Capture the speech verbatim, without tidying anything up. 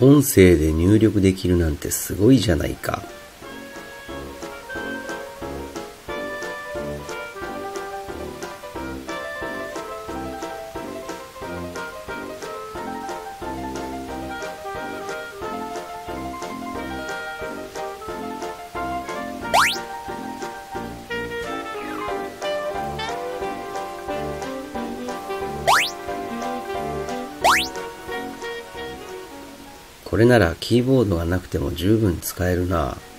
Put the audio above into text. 音声で入力できるなんてすごいじゃないか。これならキーボードがなくても十分使えるなぁ。